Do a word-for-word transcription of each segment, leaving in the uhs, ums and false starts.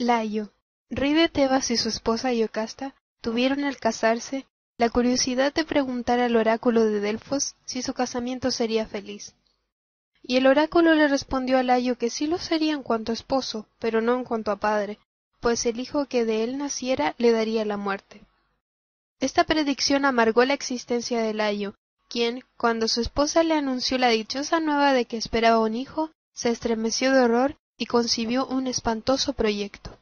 Layo, rey de Tebas, y su esposa Yocasta tuvieron al casarse la curiosidad de preguntar al oráculo de Delfos si su casamiento sería feliz. Y el oráculo le respondió a Layo que sí lo sería en cuanto a esposo, pero no en cuanto a padre, pues el hijo que de él naciera le daría la muerte. Esta predicción amargó la existencia de Layo, quien, cuando su esposa le anunció la dichosa nueva de que esperaba un hijo, se estremeció de horror y concibió un espantoso proyecto.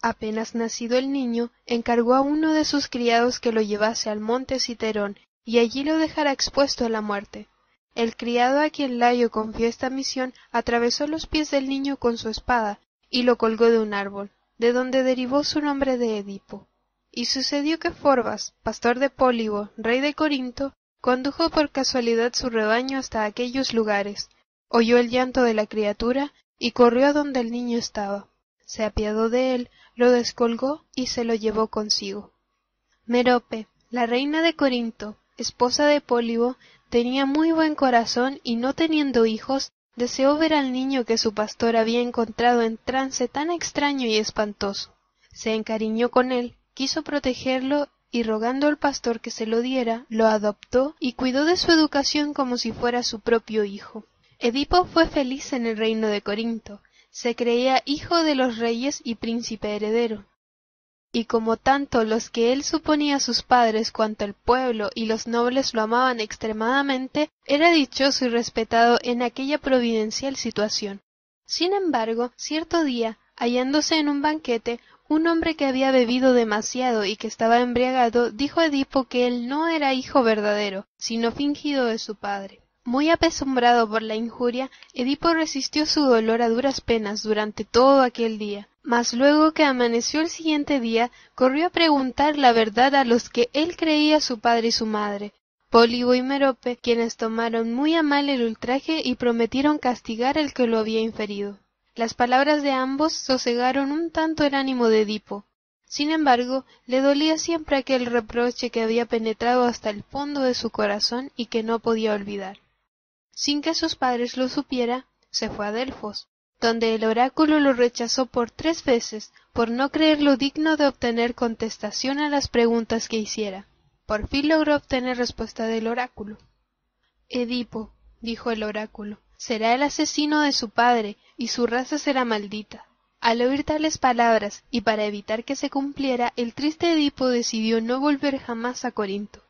Apenas nacido el niño, encargó a uno de sus criados que lo llevase al monte Citerón y allí lo dejara expuesto a la muerte. El criado a quien Layo confió esta misión atravesó los pies del niño con su espada y lo colgó de un árbol, de donde derivó su nombre de Edipo. Y sucedió que Forbas, pastor de Pólibo, rey de Corinto, condujo por casualidad su rebaño hasta aquellos lugares, oyó el llanto de la criatura y corrió a donde el niño estaba. Se apiadó de él, lo descolgó y se lo llevó consigo. Merope, la reina de Corinto, esposa de Pólibo, tenía muy buen corazón y, no teniendo hijos, deseó ver al niño que su pastor había encontrado en trance tan extraño y espantoso. Se encariñó con él, quiso protegerlo y, rogando al pastor que se lo diera, lo adoptó y cuidó de su educación como si fuera su propio hijo. Edipo fue feliz en el reino de Corinto, se creía hijo de los reyes y príncipe heredero. Y como tanto los que él suponía sus padres cuanto el pueblo y los nobles lo amaban extremadamente, era dichoso y respetado en aquella providencial situación. Sin embargo, cierto día, hallándose en un banquete, un hombre que había bebido demasiado y que estaba embriagado, dijo a Edipo que él no era hijo verdadero, sino fingido de su padre. Muy apesumbrado por la injuria, Edipo resistió su dolor a duras penas durante todo aquel día, mas luego que amaneció el siguiente día, corrió a preguntar la verdad a los que él creía su padre y su madre, Pólibo y Merope, quienes tomaron muy a mal el ultraje y prometieron castigar al que lo había inferido. Las palabras de ambos sosegaron un tanto el ánimo de Edipo. Sin embargo, le dolía siempre aquel reproche que había penetrado hasta el fondo de su corazón y que no podía olvidar. Sin que sus padres lo supiera, se fue a Delfos, donde el oráculo lo rechazó por tres veces por no creerlo digno de obtener contestación a las preguntas que hiciera. Por fin logró obtener respuesta del oráculo. «Edipo», dijo el oráculo, «será el asesino de su padre, y su raza será maldita». Al oír tales palabras, y para evitar que se cumpliera, el triste Edipo decidió no volver jamás a Corinto,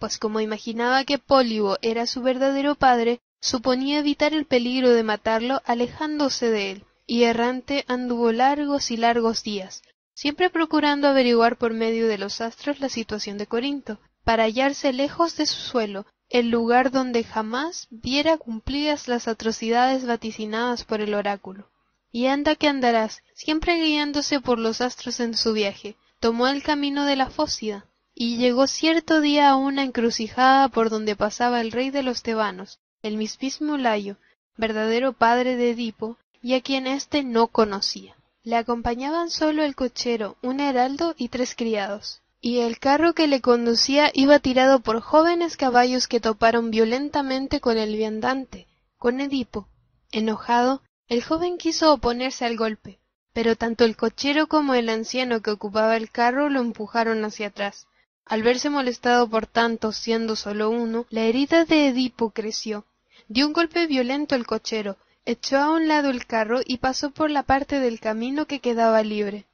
pues como imaginaba que Pólibo era su verdadero padre, suponía evitar el peligro de matarlo alejándose de él, y errante anduvo largos y largos días, siempre procurando averiguar por medio de los astros la situación de Corinto, para hallarse lejos de su suelo, el lugar donde jamás viera cumplidas las atrocidades vaticinadas por el oráculo. Y anda que andarás, siempre guiándose por los astros en su viaje, tomó el camino de la Fócida, y llegó cierto día a una encrucijada por donde pasaba el rey de los tebanos, el mismísimo Layo, verdadero padre de Edipo, y a quien éste no conocía. Le acompañaban solo el cochero, un heraldo y tres criados, y el carro que le conducía iba tirado por jóvenes caballos que toparon violentamente con el viandante, con Edipo. Enojado, el joven quiso oponerse al golpe, pero tanto el cochero como el anciano que ocupaba el carro lo empujaron hacia atrás. Al verse molestado por tanto, siendo solo uno, la herida de Edipo creció. Dio un golpe violento el cochero, echó a un lado el carro y pasó por la parte del camino que quedaba libre.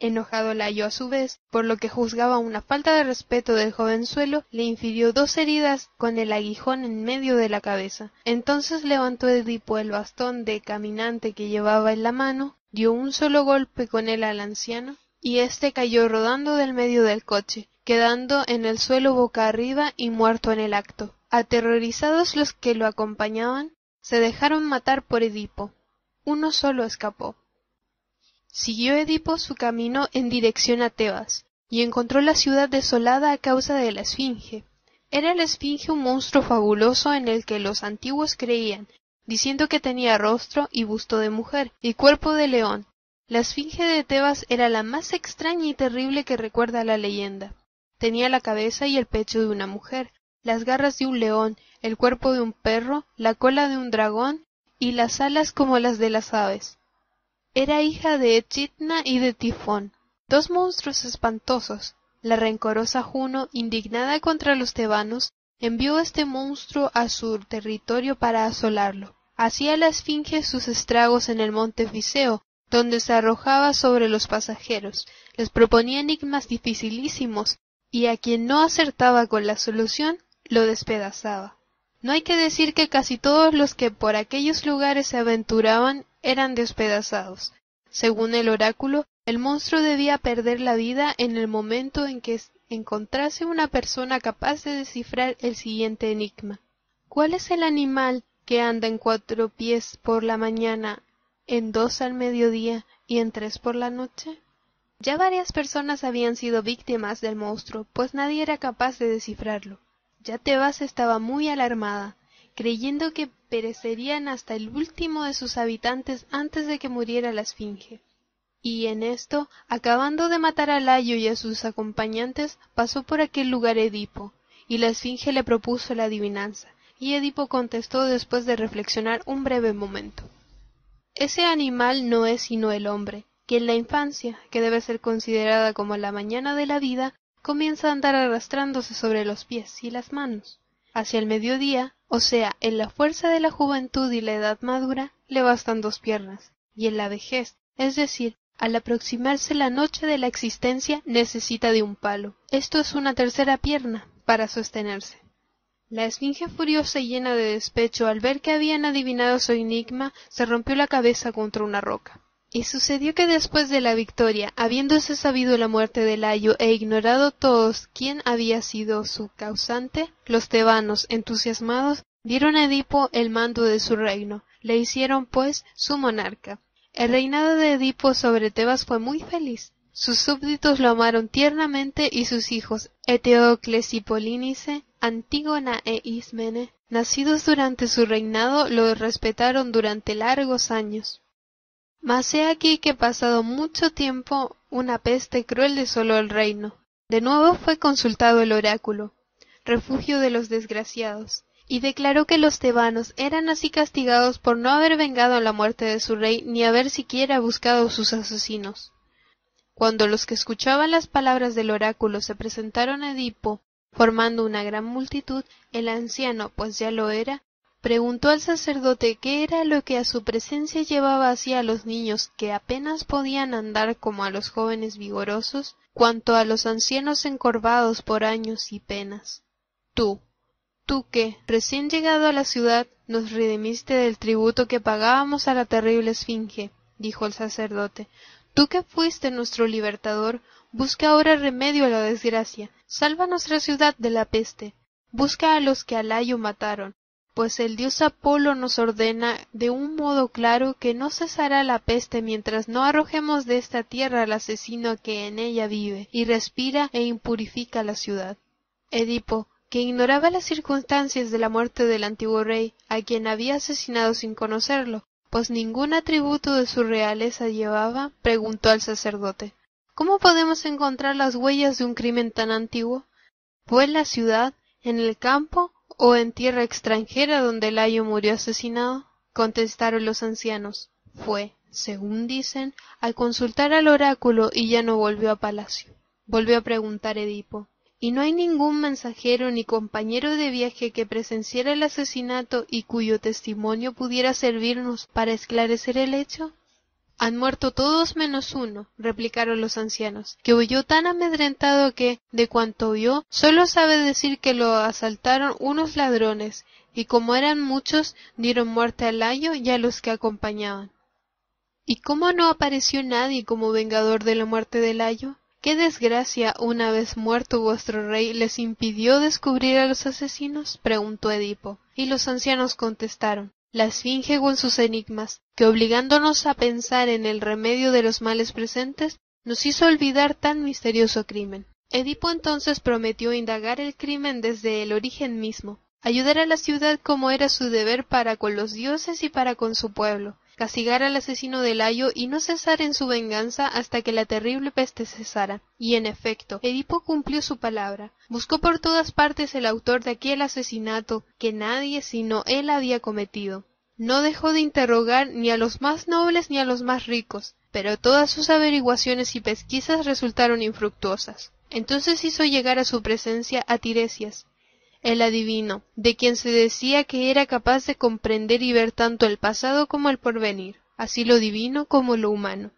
Enojado Layo a su vez, por lo que juzgaba una falta de respeto del jovenzuelo, le infirió dos heridas con el aguijón en medio de la cabeza. Entonces levantó Edipo el bastón de caminante que llevaba en la mano, dio un solo golpe con él al anciano, y éste cayó rodando del medio del coche, quedando en el suelo boca arriba y muerto en el acto. Aterrorizados los que lo acompañaban, se dejaron matar por Edipo. Uno solo escapó. Siguió Edipo su camino en dirección a Tebas, y encontró la ciudad desolada a causa de la Esfinge. Era la Esfinge un monstruo fabuloso en el que los antiguos creían, diciendo que tenía rostro y busto de mujer, y cuerpo de león. La Esfinge de Tebas era la más extraña y terrible que recuerda la leyenda. Tenía la cabeza y el pecho de una mujer, las garras de un león, el cuerpo de un perro, la cola de un dragón y las alas como las de las aves. Era hija de Echidna y de Tifón, dos monstruos espantosos. La rencorosa Juno, indignada contra los tebanos, envió a este monstruo a su territorio para asolarlo. Hacía la Esfinge sus estragos en el monte Fiseo, donde se arrojaba sobre los pasajeros, les proponía enigmas dificilísimos, y a quien no acertaba con la solución, lo despedazaba. No hay que decir que casi todos los que por aquellos lugares se aventuraban eran despedazados. Según el oráculo, el monstruo debía perder la vida en el momento en que encontrase una persona capaz de descifrar el siguiente enigma. ¿Cuál es el animal que anda en cuatro pies por la mañana, en dos al mediodía y en tres por la noche? Ya varias personas habían sido víctimas del monstruo, pues nadie era capaz de descifrarlo. Ya Tebas estaba muy alarmada, creyendo que perecerían hasta el último de sus habitantes antes de que muriera la Esfinge. Y en esto, acabando de matar a Layo y a sus acompañantes, pasó por aquel lugar Edipo, y la Esfinge le propuso la adivinanza, y Edipo contestó después de reflexionar un breve momento. Ese animal no es sino el hombre, que en la infancia, que debe ser considerada como la mañana de la vida, comienza a andar arrastrándose sobre los pies y las manos. Hacia el mediodía, o sea, en la fuerza de la juventud y la edad madura, le bastan dos piernas, y en la vejez, es decir, al aproximarse la noche de la existencia, necesita de un palo. Esto es una tercera pierna para sostenerse. La Esfinge, furiosa y llena de despecho al ver que habían adivinado su enigma, se rompió la cabeza contra una roca. Y sucedió que después de la victoria, habiéndose sabido la muerte de Layo e ignorado todos quién había sido su causante, los tebanos, entusiasmados, dieron a Edipo el mando de su reino, le hicieron pues su monarca. El reinado de Edipo sobre Tebas fue muy feliz. Sus súbditos lo amaron tiernamente y sus hijos, Eteocles y Polínice, Antígona e Ismene, nacidos durante su reinado, lo respetaron durante largos años. Mas he aquí que pasado mucho tiempo una peste cruel desoló el reino. De nuevo fue consultado el oráculo, refugio de los desgraciados, y declaró que los tebanos eran así castigados por no haber vengado la muerte de su rey ni haber siquiera buscado sus asesinos. Cuando los que escuchaban las palabras del oráculo se presentaron a Edipo, formando una gran multitud, el anciano, pues ya lo era, preguntó al sacerdote qué era lo que a su presencia llevaba así a los niños que apenas podían andar como a los jóvenes vigorosos, cuanto a los ancianos encorvados por años y penas. Tú, tú que, recién llegado a la ciudad, nos redimiste del tributo que pagábamos a la terrible Esfinge, dijo el sacerdote, tú que fuiste nuestro libertador, busca ahora remedio a la desgracia, salva nuestra ciudad de la peste, busca a los que a Layo mataron, pues el dios Apolo nos ordena de un modo claro que no cesará la peste mientras no arrojemos de esta tierra al asesino que en ella vive, y respira e impurifica la ciudad. Edipo, que ignoraba las circunstancias de la muerte del antiguo rey, a quien había asesinado sin conocerlo, pues ningún atributo de su realeza llevaba, preguntó al sacerdote, ¿cómo podemos encontrar las huellas de un crimen tan antiguo? ¿Fue en la ciudad, en el campo, o en tierra extranjera donde Layo murió asesinado? Contestaron los ancianos. Fue, según dicen, al consultar al oráculo y ya no volvió a palacio. Volvió a preguntar Edipo. ¿Y no hay ningún mensajero ni compañero de viaje que presenciara el asesinato y cuyo testimonio pudiera servirnos para esclarecer el hecho? Han muerto todos menos uno, replicaron los ancianos, que huyó tan amedrentado que, de cuanto vio, solo sabe decir que lo asaltaron unos ladrones, y como eran muchos, dieron muerte a Layo y a los que acompañaban. ¿Y cómo no apareció nadie como vengador de la muerte de Layo? ¿Qué desgracia, una vez muerto vuestro rey, les impidió descubrir a los asesinos? Preguntó Edipo, y los ancianos contestaron. La Esfinge con sus enigmas, que obligándonos a pensar en el remedio de los males presentes, nos hizo olvidar tan misterioso crimen. Edipo entonces prometió indagar el crimen desde el origen mismo, ayudar a la ciudad como era su deber para con los dioses y para con su pueblo, castigar al asesino de Layo y no cesar en su venganza hasta que la terrible peste cesara. Y en efecto, Edipo cumplió su palabra, buscó por todas partes el autor de aquel asesinato que nadie sino él había cometido. no dejó de interrogar ni a los más nobles ni a los más ricos, pero todas sus averiguaciones y pesquisas resultaron infructuosas. Entonces hizo llegar a su presencia a Tiresias, el adivino, de quien se decía que era capaz de comprender y ver tanto el pasado como el porvenir, así lo divino como lo humano.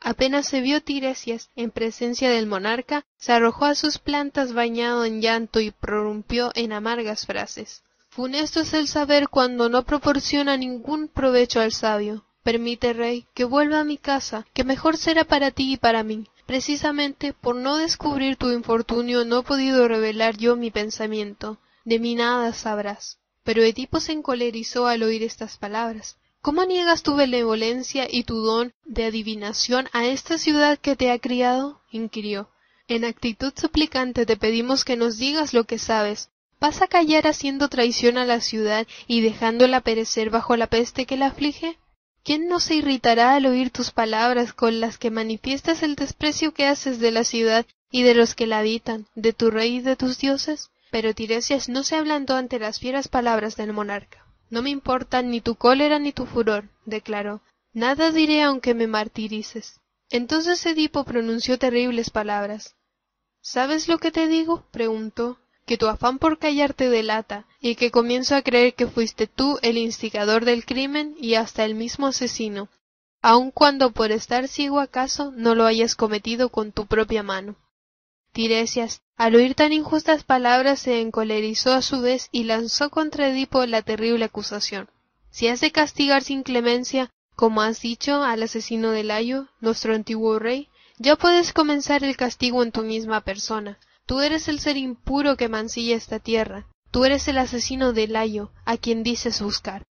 Apenas se vio Tiresias en presencia del monarca, se arrojó a sus plantas bañado en llanto y prorrumpió en amargas frases. Funesto es el saber cuando no proporciona ningún provecho al sabio. Permite, rey, que vuelva a mi casa, que mejor será para ti y para mí. Precisamente por no descubrir tu infortunio no he podido revelar yo mi pensamiento. De mí nada sabrás. Pero Edipo se encolerizó al oír estas palabras. ¿Cómo niegas tu benevolencia y tu don de adivinación a esta ciudad que te ha criado? Inquirió. En actitud suplicante te pedimos que nos digas lo que sabes. ¿Vas a callar haciendo traición a la ciudad y dejándola perecer bajo la peste que la aflige? ¿Quién no se irritará al oír tus palabras con las que manifiestas el desprecio que haces de la ciudad y de los que la habitan, de tu rey y de tus dioses? Pero Tiresias no se ablandó ante las fieras palabras del monarca. No me importan ni tu cólera ni tu furor, declaró. Nada diré aunque me martirices. Entonces Edipo pronunció terribles palabras. ¿Sabes lo que te digo? Preguntó. Que tu afán por callar te delata, y que comienzo a creer que fuiste tú el instigador del crimen y hasta el mismo asesino, aun cuando por estar ciego acaso no lo hayas cometido con tu propia mano. Tiresias, al oír tan injustas palabras, se encolerizó a su vez y lanzó contra Edipo la terrible acusación. Si has de castigar sin clemencia, como has dicho, al asesino de Layo, nuestro antiguo rey, ya puedes comenzar el castigo en tu misma persona. Tú eres el ser impuro que mancilla esta tierra. Tú eres el asesino de Layo, a quien dices buscar.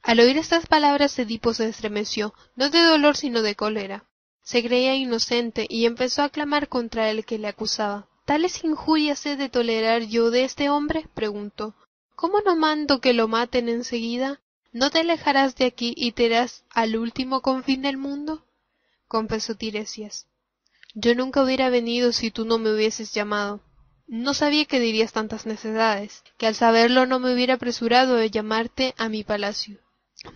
Al oír estas palabras, Edipo se estremeció, no de dolor sino de cólera. Se creía inocente y empezó a clamar contra el que le acusaba. —¿Tales injurias he de tolerar yo de este hombre? —preguntó. —¿Cómo no mando que lo maten enseguida? ¿No te alejarás de aquí y te irás al último confín del mundo? —confesó Tiresias. —Yo nunca hubiera venido si tú no me hubieses llamado. No sabía que dirías tantas necedades, que al saberlo no me hubiera apresurado a llamarte a mi palacio.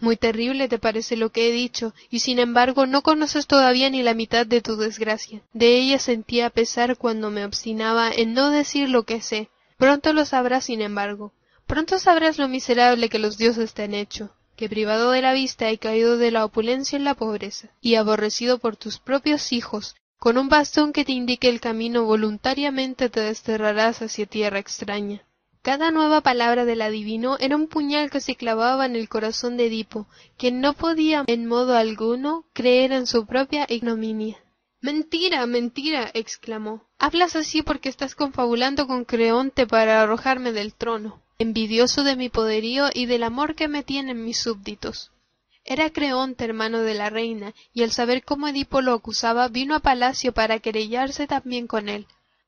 Muy terrible te parece lo que he dicho, y sin embargo no conoces todavía ni la mitad de tu desgracia. De ella sentía pesar cuando me obstinaba en no decir lo que sé. Pronto lo sabrás, sin embargo. Pronto sabrás lo miserable que los dioses te han hecho, que privado de la vista y caído de la opulencia en la pobreza, y aborrecido por tus propios hijos, con un bastón que te indique el camino voluntariamente te desterrarás hacia tierra extraña. Cada nueva palabra del adivino era un puñal que se clavaba en el corazón de Edipo, quien no podía en modo alguno creer en su propia ignominia. —¡Mentira, mentira! —exclamó—. Hablas así porque estás confabulando con Creonte para arrojarme del trono, envidioso de mi poderío y del amor que me tienen mis súbditos. Era Creonte, hermano de la reina, y al saber cómo Edipo lo acusaba, vino a palacio para querellarse también con él.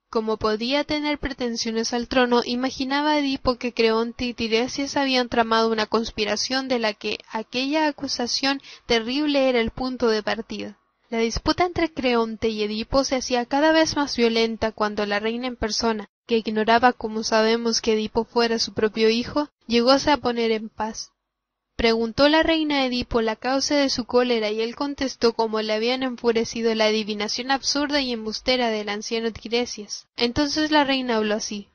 Como podía tener pretensiones al trono, imaginaba Edipo que Creonte y Tiresias habían tramado una conspiración de la que aquella acusación terrible era el punto de partida. La disputa entre Creonte y Edipo se hacía cada vez más violenta cuando la reina en persona, que ignoraba como sabemos que Edipo fuera su propio hijo, llegóse a poner en paz. Preguntó la reina a Edipo la causa de su cólera y él contestó cómo le habían enfurecido la adivinación absurda y embustera del anciano Tiresias. Entonces la reina habló así.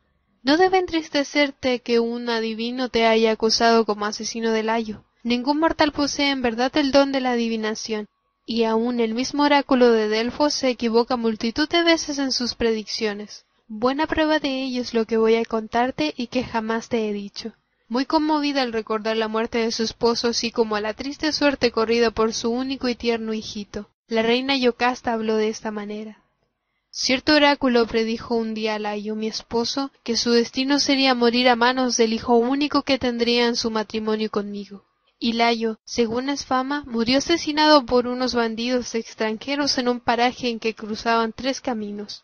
No debe entristecerte que un adivino te haya acusado como asesino de Layo. Ningún mortal posee en verdad el don de la adivinación, y aun el mismo oráculo de Delfos se equivoca multitud de veces en sus predicciones. Buena prueba de ello es lo que voy a contarte y que jamás te he dicho. Muy conmovida al recordar la muerte de su esposo, así como a la triste suerte corrida por su único y tierno hijito, la reina Yocasta habló de esta manera. Cierto oráculo predijo un día a Layo, mi esposo, que su destino sería morir a manos del hijo único que tendría en su matrimonio conmigo. Y Layo, según es fama, murió asesinado por unos bandidos extranjeros en un paraje en que cruzaban tres caminos.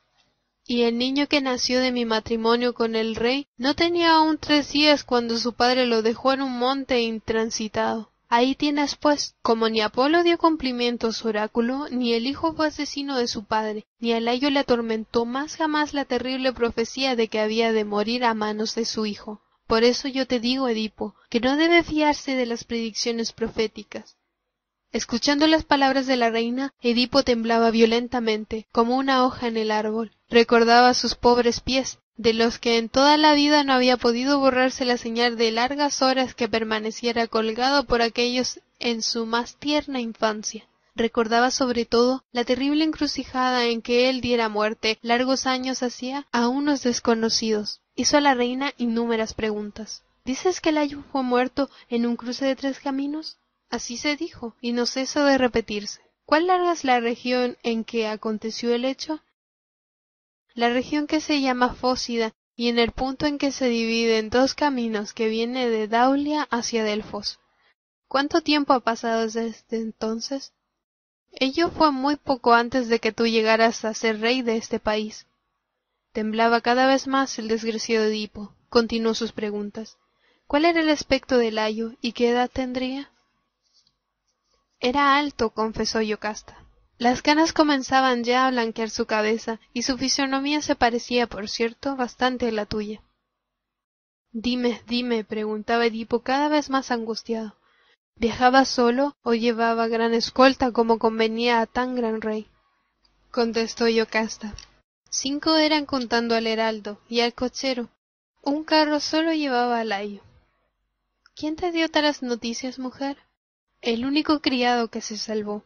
Y el niño que nació de mi matrimonio con el rey no tenía aún tres días cuando su padre lo dejó en un monte intransitado. Ahí tienes pues, como ni Apolo dio cumplimiento a su oráculo, ni el hijo fue asesino de su padre, ni a Layo le atormentó más jamás la terrible profecía de que había de morir a manos de su hijo. Por eso yo te digo, Edipo, que no debe fiarse de las predicciones proféticas. Escuchando las palabras de la reina, Edipo temblaba violentamente, como una hoja en el árbol. Recordaba sus pobres pies, de los que en toda la vida no había podido borrarse la señal de largas horas que permaneciera colgado por aquellos en su más tierna infancia. Recordaba sobre todo la terrible encrucijada en que él diera muerte largos años hacía a unos desconocidos. Hizo a la reina innúmeras preguntas. ¿Dices que Layo fue muerto en un cruce de tres caminos? Así se dijo, y no cesó de repetirse. ¿Cuál larga es la región en que aconteció el hecho? La región que se llama Fócida, y en el punto en que se divide en dos caminos que viene de Daulia hacia Delfos. ¿Cuánto tiempo ha pasado desde entonces? Ello fue muy poco antes de que tú llegaras a ser rey de este país. Temblaba cada vez más el desgraciado Edipo. Continuó sus preguntas. ¿Cuál era el aspecto de Layo y qué edad tendría? Era alto, confesó Yocasta. Las canas comenzaban ya a blanquear su cabeza, y su fisonomía se parecía, por cierto, bastante a la tuya. Dime, dime, preguntaba Edipo cada vez más angustiado. ¿Viajaba solo o llevaba gran escolta como convenía a tan gran rey? Contestó Yocasta. Cinco eran contando al heraldo y al cochero. Un carro solo llevaba a Layo. ¿Quién te dio tales noticias, mujer? El único criado que se salvó.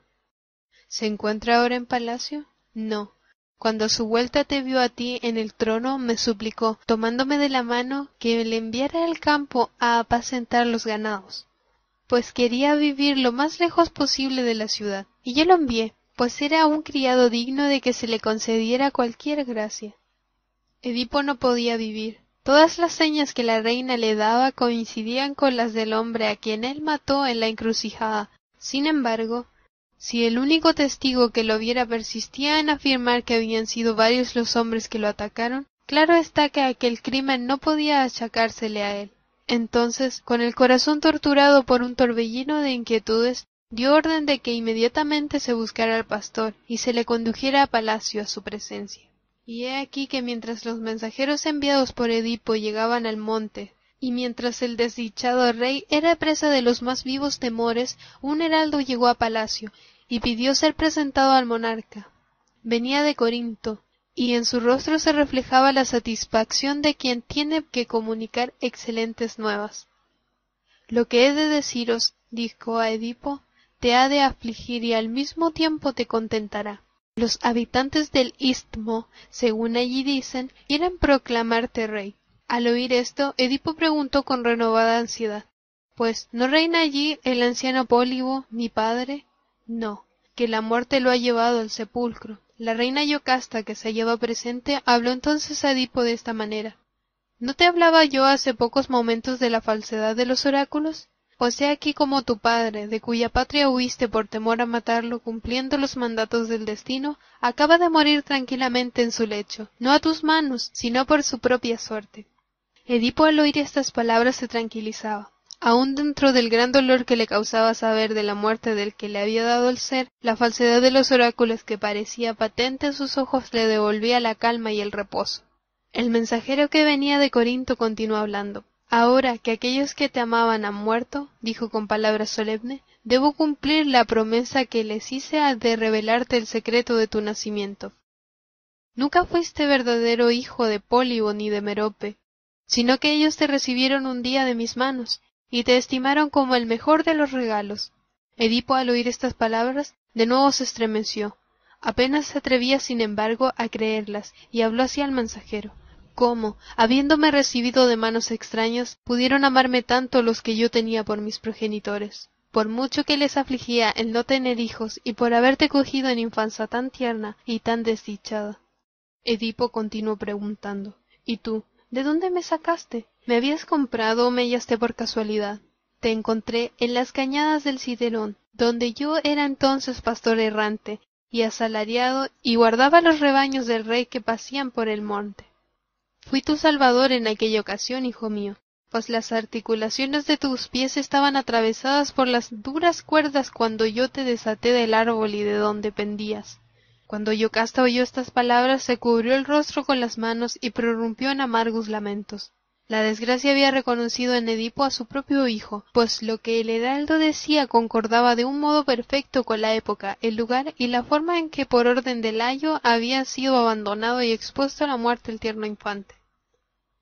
¿Se encuentra ahora en palacio? No. Cuando a su vuelta te vio a ti en el trono, me suplicó, tomándome de la mano, que le enviara al campo a apacentar los ganados, pues quería vivir lo más lejos posible de la ciudad. Y yo lo envié, pues era un criado digno de que se le concediera cualquier gracia. Edipo no podía vivir. Todas las señas que la reina le daba coincidían con las del hombre a quien él mató en la encrucijada. Sin embargo, si el único testigo que lo viera persistía en afirmar que habían sido varios los hombres que lo atacaron, claro está que aquel crimen no podía achacársele a él. Entonces, con el corazón torturado por un torbellino de inquietudes, dio orden de que inmediatamente se buscara al pastor y se le condujera a palacio a su presencia. Y he aquí que mientras los mensajeros enviados por Edipo llegaban al monte, y mientras el desdichado rey era presa de los más vivos temores, un heraldo llegó a palacio, y pidió ser presentado al monarca. Venía de Corinto, y en su rostro se reflejaba la satisfacción de quien tiene que comunicar excelentes nuevas. Lo que he de deciros, dijo a Edipo, te ha de afligir y al mismo tiempo te contentará. Los habitantes del Istmo, según allí dicen, quieren proclamarte rey. Al oír esto, Edipo preguntó con renovada ansiedad, pues, ¿no reina allí el anciano Pólibo, mi padre? No, que la muerte lo ha llevado al sepulcro. La reina Yocasta, que se hallaba presente, habló entonces a Edipo de esta manera. ¿No te hablaba yo hace pocos momentos de la falsedad de los oráculos? Pues he aquí como tu padre, de cuya patria huiste por temor a matarlo cumpliendo los mandatos del destino, acaba de morir tranquilamente en su lecho, no a tus manos, sino por su propia suerte. Edipo al oír estas palabras se tranquilizaba. Aún dentro del gran dolor que le causaba saber de la muerte del que le había dado el ser, la falsedad de los oráculos que parecía patente a sus ojos le devolvía la calma y el reposo. El mensajero que venía de Corinto continuó hablando. Ahora que aquellos que te amaban han muerto, dijo con palabra solemne, debo cumplir la promesa que les hice de revelarte el secreto de tu nacimiento. Nunca fuiste verdadero hijo de Pólibo ni de Merope, sino que ellos te recibieron un día de mis manos, y te estimaron como el mejor de los regalos. Edipo al oír estas palabras, de nuevo se estremeció. Apenas se atrevía, sin embargo, a creerlas, y habló así al mensajero. ¿Cómo, habiéndome recibido de manos extrañas, pudieron amarme tanto los que yo tenía por mis progenitores? Por mucho que les afligía el no tener hijos y por haberte cogido en infancia tan tierna y tan desdichada. Edipo continuó preguntando, ¿y tú, de dónde me sacaste? ¿Me habías comprado o me hallaste por casualidad? Te encontré en las cañadas del Citerón, donde yo era entonces pastor errante y asalariado y guardaba los rebaños del rey que pasían por el monte. Fui tu salvador en aquella ocasión, hijo mío, pues las articulaciones de tus pies estaban atravesadas por las duras cuerdas cuando yo te desaté del árbol y de donde pendías. Cuando Yocasta oyó estas palabras, se cubrió el rostro con las manos y prorrumpió en amargos lamentos. La desgracia había reconocido en Edipo a su propio hijo, pues lo que el heraldo decía concordaba de un modo perfecto con la época, el lugar y la forma en que por orden de Layo había sido abandonado y expuesto a la muerte el tierno infante.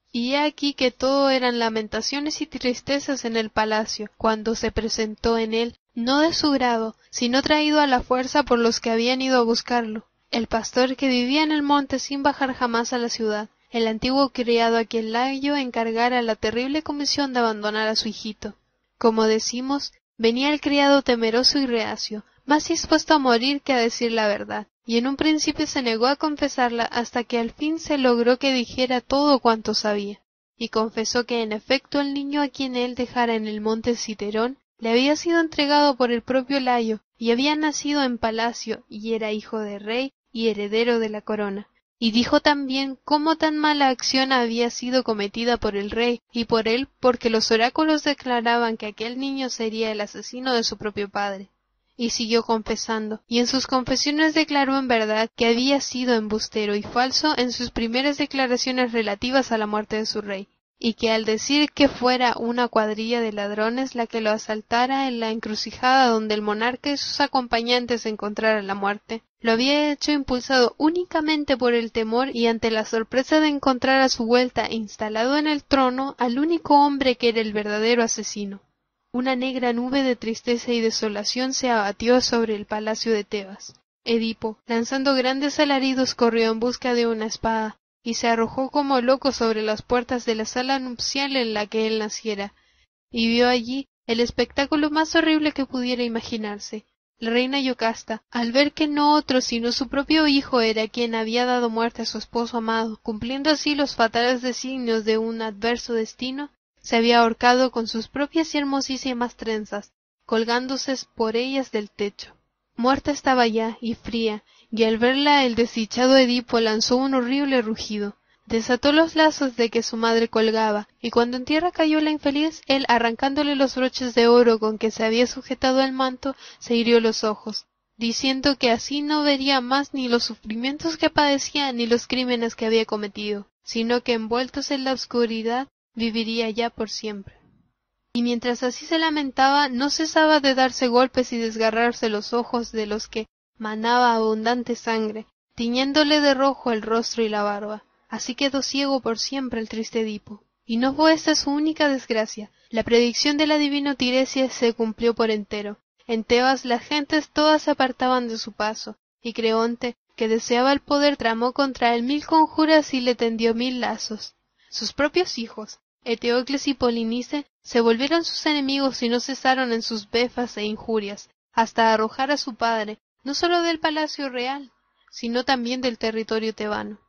Y he aquí que todo eran lamentaciones y tristezas en el palacio, cuando se presentó en él, no de su grado, sino traído a la fuerza por los que habían ido a buscarlo, el pastor que vivía en el monte sin bajar jamás a la ciudad, el antiguo criado a quien Layo encargara la terrible comisión de abandonar a su hijito. Como decimos, venía el criado temeroso y reacio, más dispuesto a morir que a decir la verdad, y en un principio se negó a confesarla hasta que al fin se logró que dijera todo cuanto sabía, y confesó que en efecto el niño a quien él dejara en el monte Citerón le había sido entregado por el propio Layo, y había nacido en palacio, y era hijo de rey y heredero de la corona. Y dijo también cómo tan mala acción había sido cometida por el rey, y por él, porque los oráculos declaraban que aquel niño sería el asesino de su propio padre. Y siguió confesando, y en sus confesiones declaró en verdad que había sido embustero y falso en sus primeras declaraciones relativas a la muerte de su rey, y que al decir que fuera una cuadrilla de ladrones la que lo asaltara en la encrucijada donde el monarca y sus acompañantes encontraran la muerte, lo había hecho impulsado únicamente por el temor y ante la sorpresa de encontrar a su vuelta instalado en el trono al único hombre que era el verdadero asesino. Una negra nube de tristeza y desolación se abatió sobre el palacio de Tebas. Edipo, lanzando grandes alaridos, corrió en busca de una espada, y se arrojó como loco sobre las puertas de la sala nupcial en la que él naciera, y vio allí el espectáculo más horrible que pudiera imaginarse. La reina Yocasta, al ver que no otro sino su propio hijo era quien había dado muerte a su esposo amado, cumpliendo así los fatales designios de un adverso destino, se había ahorcado con sus propias y hermosísimas trenzas, colgándose por ellas del techo. Muerta estaba ya, y fría, y al verla el desdichado Edipo lanzó un horrible rugido, desató los lazos de que su madre colgaba, y cuando en tierra cayó la infeliz, él, arrancándole los broches de oro con que se había sujetado el manto, se hirió los ojos, diciendo que así no vería más ni los sufrimientos que padecía ni los crímenes que había cometido, sino que envueltos en la oscuridad viviría ya por siempre. Y mientras así se lamentaba, no cesaba de darse golpes y desgarrarse los ojos de los que manaba abundante sangre, tiñéndole de rojo el rostro y la barba. Así quedó ciego por siempre el triste Edipo. Y no fue esta su única desgracia. La predicción del adivino Tiresias se cumplió por entero. En Tebas las gentes todas se apartaban de su paso, y Creonte, que deseaba el poder, tramó contra él mil conjuras y le tendió mil lazos. Sus propios hijos, Eteocles y Polínice, se volvieron sus enemigos y no cesaron en sus befas e injurias, hasta arrojar a su padre, no sólo del palacio real, sino también del territorio tebano,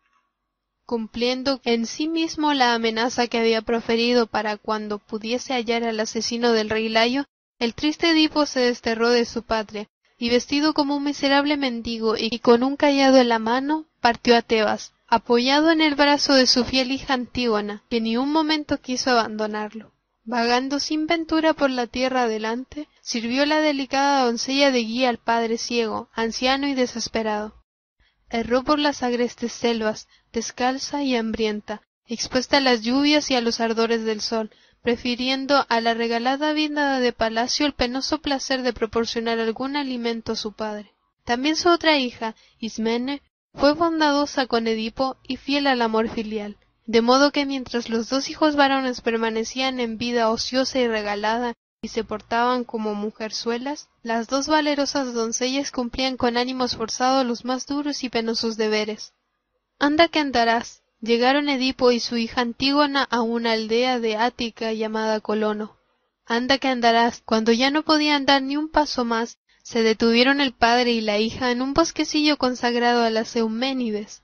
cumpliendo en sí mismo la amenaza que había proferido para cuando pudiese hallar al asesino del rey Layo. El triste Edipo se desterró de su patria, y vestido como un miserable mendigo y con un cayado en la mano, partió a Tebas, apoyado en el brazo de su fiel hija Antígona, que ni un momento quiso abandonarlo. Vagando sin ventura por la tierra adelante, sirvió la delicada doncella de guía al padre ciego, anciano y desesperado. Erró por las agrestes selvas, descalza y hambrienta, expuesta a las lluvias y a los ardores del sol, prefiriendo a la regalada vida de palacio el penoso placer de proporcionar algún alimento a su padre. También su otra hija, Ismene, fue bondadosa con Edipo y fiel al amor filial, de modo que mientras los dos hijos varones permanecían en vida ociosa y regalada y se portaban como mujerzuelas, las dos valerosas doncellas cumplían con ánimo esforzado los más duros y penosos deberes. «Anda que andarás», llegaron Edipo y su hija Antígona a una aldea de Ática llamada Colono. «Anda que andarás», cuando ya no podían dar ni un paso más, se detuvieron el padre y la hija en un bosquecillo consagrado a las Euménides.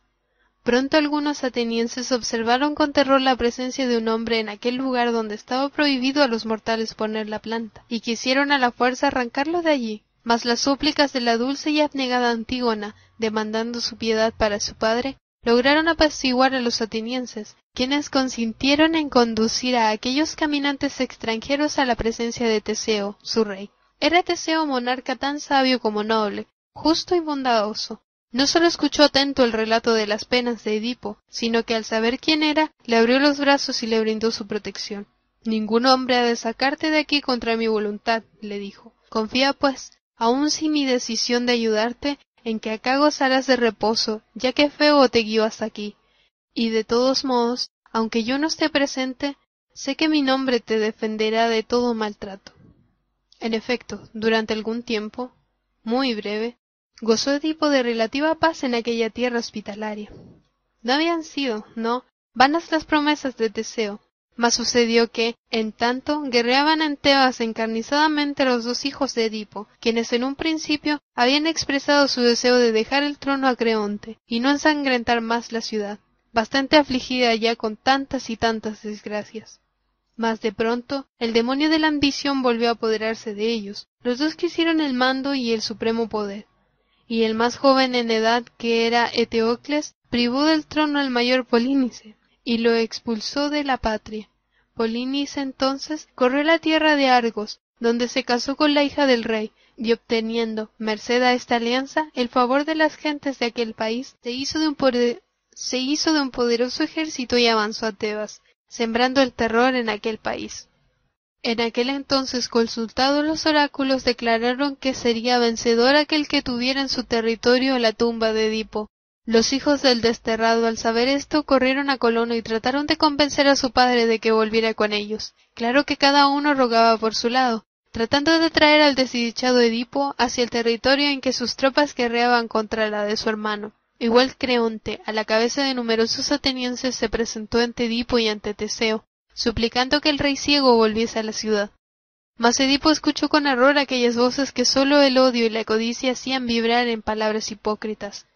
Pronto algunos atenienses observaron con terror la presencia de un hombre en aquel lugar donde estaba prohibido a los mortales poner la planta, y quisieron a la fuerza arrancarlo de allí. Mas las súplicas de la dulce y abnegada Antígona, demandando su piedad para su padre, lograron apaciguar a los atenienses, quienes consintieron en conducir a aquellos caminantes extranjeros a la presencia de Teseo, su rey. Era Teseo monarca tan sabio como noble, justo y bondadoso, No solo escuchó atento el relato de las penas de Edipo, sino que al saber quién era, le abrió los brazos y le brindó su protección. «Ningún hombre ha de sacarte de aquí contra mi voluntad», le dijo. «Confía, pues, aun sin mi decisión de ayudarte, en que acá gozarás de reposo, ya que Febo te guió hasta aquí. Y de todos modos, aunque yo no esté presente, sé que mi nombre te defenderá de todo maltrato». En efecto, durante algún tiempo, muy breve, gozó Edipo de relativa paz en aquella tierra hospitalaria. No habían sido, no, vanas las promesas de Teseo, mas sucedió que, en tanto, guerreaban en Tebas encarnizadamente los dos hijos de Edipo, quienes en un principio habían expresado su deseo de dejar el trono a Creonte y no ensangrentar más la ciudad, bastante afligida ya con tantas y tantas desgracias. Mas de pronto el demonio de la ambición volvió a apoderarse de ellos. Los dos quisieron el mando y el supremo poder, y el más joven en edad, que era Eteocles, privó del trono al mayor Polínice, y lo expulsó de la patria. Polínice entonces corrió a la tierra de Argos, donde se casó con la hija del rey, y obteniendo, merced a esta alianza, el favor de las gentes de aquel país, se hizo de un, poder... se hizo de un poderoso ejército y avanzó a Tebas, sembrando el terror en aquel país. En aquel entonces, consultados los oráculos, declararon que sería vencedor aquel que tuviera en su territorio la tumba de Edipo. Los hijos del desterrado, al saber esto, corrieron a Colono y trataron de convencer a su padre de que volviera con ellos. Claro que cada uno rogaba por su lado, tratando de traer al desdichado Edipo hacia el territorio en que sus tropas guerreaban contra la de su hermano. Igual Creonte, a la cabeza de numerosos atenienses, se presentó ante Edipo y ante Teseo, suplicando que el rey ciego volviese a la ciudad. Mas Edipo escuchó con horror aquellas voces que sólo el odio y la codicia hacían vibrar en palabras hipócritas.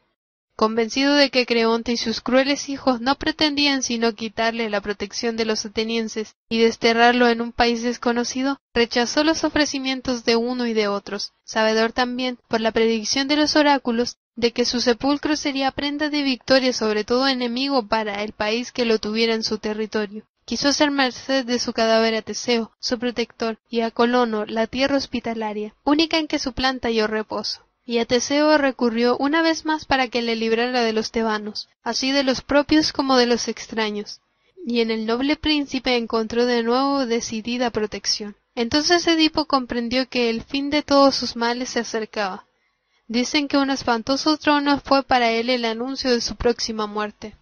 Convencido de que Creonte y sus crueles hijos no pretendían sino quitarle la protección de los atenienses y desterrarlo en un país desconocido, rechazó los ofrecimientos de uno y de otros, sabedor también, por la predicción de los oráculos, de que su sepulcro sería prenda de victoria sobre todo enemigo para el país que lo tuviera en su territorio. Quiso hacer merced de su cadáver a Teseo, su protector, y a Colono, la tierra hospitalaria, única en que su planta halló reposo. Y a Teseo recurrió una vez más para que le librara de los tebanos, así de los propios como de los extraños, y en el noble príncipe encontró de nuevo decidida protección. Entonces Edipo comprendió que el fin de todos sus males se acercaba. Dicen que un espantoso trono fue para él el anuncio de su próxima muerte.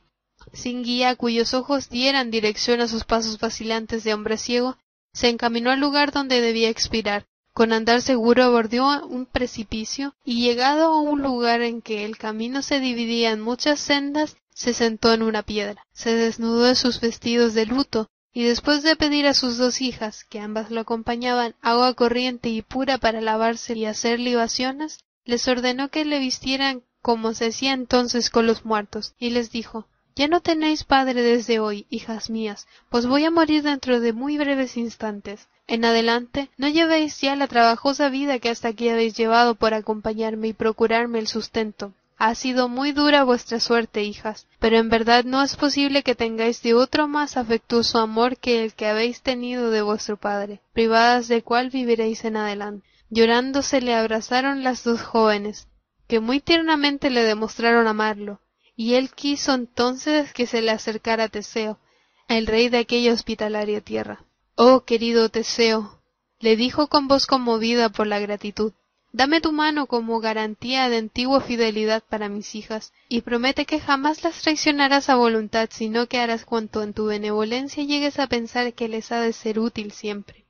Sin guía a cuyos ojos dieran dirección a sus pasos vacilantes de hombre ciego, se encaminó al lugar donde debía expirar. Con andar seguro bordeó un precipicio, y llegado a un lugar en que el camino se dividía en muchas sendas, se sentó en una piedra, se desnudó de sus vestidos de luto, y después de pedir a sus dos hijas, que ambas lo acompañaban, agua corriente y pura para lavarse y hacer libaciones, les ordenó que le vistieran como se hacía entonces con los muertos, y les dijo: «Ya no tenéis padre desde hoy, hijas mías, pues voy a morir dentro de muy breves instantes. En adelante, no llevéis ya la trabajosa vida que hasta aquí habéis llevado por acompañarme y procurarme el sustento. Ha sido muy dura vuestra suerte, hijas, pero en verdad no es posible que tengáis de otro más afectuoso amor que el que habéis tenido de vuestro padre, privadas del cual viviréis en adelante». Llorando se le abrazaron las dos jóvenes, que muy tiernamente le demostraron amarlo, y él quiso entonces que se le acercara Teseo, el rey de aquella hospitalaria tierra. «Oh, querido Teseo», le dijo con voz conmovida por la gratitud, «dame tu mano como garantía de antigua fidelidad para mis hijas, y promete que jamás las traicionarás a voluntad, sino que harás cuanto en tu benevolencia llegues a pensar que les ha de ser útil siempre».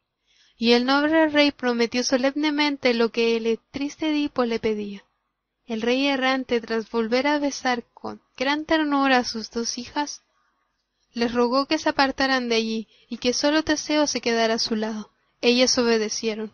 Y el noble rey prometió solemnemente lo que el triste Edipo le pedía. El rey errante, tras volver a besar con gran ternura a sus dos hijas, les rogó que se apartaran de allí, y que sólo Teseo se quedara a su lado. Ellas obedecieron.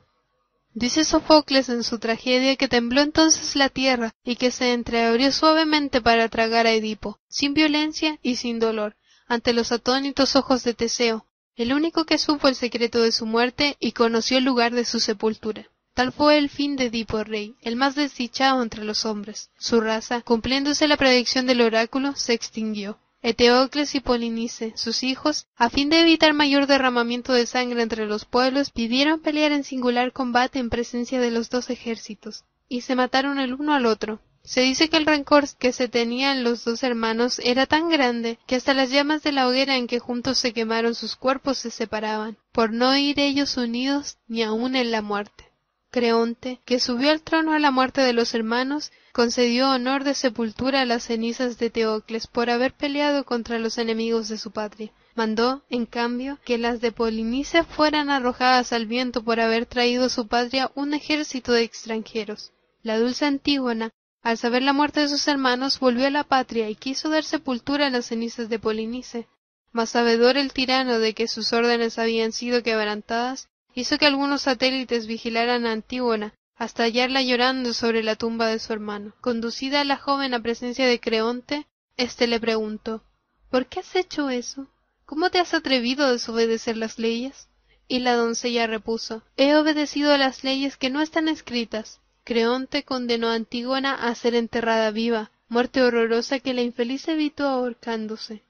Dice Sófocles en su tragedia que tembló entonces la tierra, y que se entreabrió suavemente para tragar a Edipo, sin violencia y sin dolor, ante los atónitos ojos de Teseo, el único que supo el secreto de su muerte y conoció el lugar de su sepultura. Tal fue el fin de Edipo rey, el más desdichado entre los hombres. Su raza, cumpliéndose la predicción del oráculo, se extinguió. Eteocles y Polinice, sus hijos, a fin de evitar mayor derramamiento de sangre entre los pueblos, pidieron pelear en singular combate en presencia de los dos ejércitos, y se mataron el uno al otro. Se dice que el rencor que se tenían los dos hermanos era tan grande que hasta las llamas de la hoguera en que juntos se quemaron sus cuerpos se separaban, por no ir ellos unidos ni aun en la muerte. Creonte, que subió al trono a la muerte de los hermanos, concedió honor de sepultura a las cenizas de Eteocles por haber peleado contra los enemigos de su patria. Mandó, en cambio, que las de Polínice fueran arrojadas al viento por haber traído a su patria un ejército de extranjeros. La dulce Antígona, al saber la muerte de sus hermanos, volvió a la patria y quiso dar sepultura a las cenizas de Polínice. Mas sabedor el tirano de que sus órdenes habían sido quebrantadas, hizo que algunos satélites vigilaran a Antígona, hasta hallarla llorando sobre la tumba de su hermano. Conducida la joven a presencia de Creonte, éste le preguntó: ¿Por qué has hecho eso? ¿Cómo te has atrevido a desobedecer las leyes? Y la doncella repuso: He obedecido a las leyes que no están escritas. Creonte condenó a Antígona a ser enterrada viva, muerte horrorosa que la infeliz evitó ahorcándose.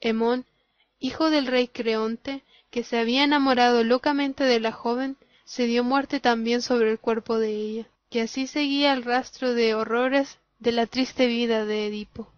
Hemón, hijo del rey Creonte, que se había enamorado locamente de la joven, se dio muerte también sobre el cuerpo de ella, que así seguía el rastro de horrores de la triste vida de Edipo.